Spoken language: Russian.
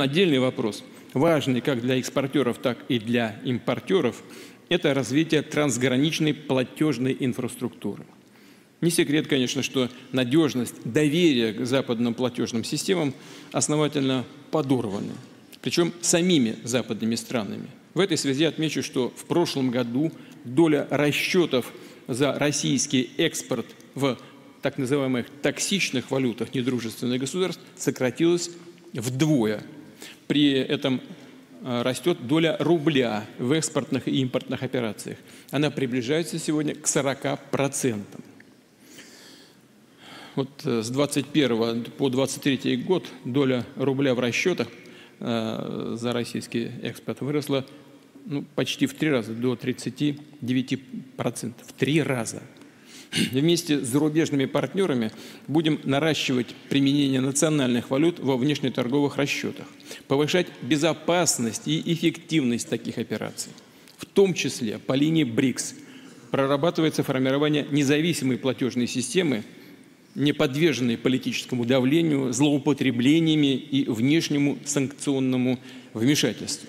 Отдельный вопрос, важный как для экспортеров, так и для импортеров, это развитие трансграничной платежной инфраструктуры. Не секрет, конечно, что надежность, доверие к западным платежным системам основательно подорваны, причем самими западными странами. В этой связи отмечу, что в прошлом году доля расчетов за российский экспорт в так называемых токсичных валютах недружественных государств сократилась вдвое. При этом растет доля рубля в экспортных и импортных операциях. Она приближается сегодня к 40%. Вот с 2021 по 2023 год доля рубля в расчетах за российский экспорт выросла почти в 3 раза, до 39%. В 3 раза. Вместе с зарубежными партнерами будем наращивать применение национальных валют во внешнеторговых расчетах, повышать безопасность и эффективность таких операций. В том числе по линии БРИКС прорабатывается формирование независимой платежной системы, не подверженной политическому давлению, злоупотреблениями и внешнему санкционному вмешательству.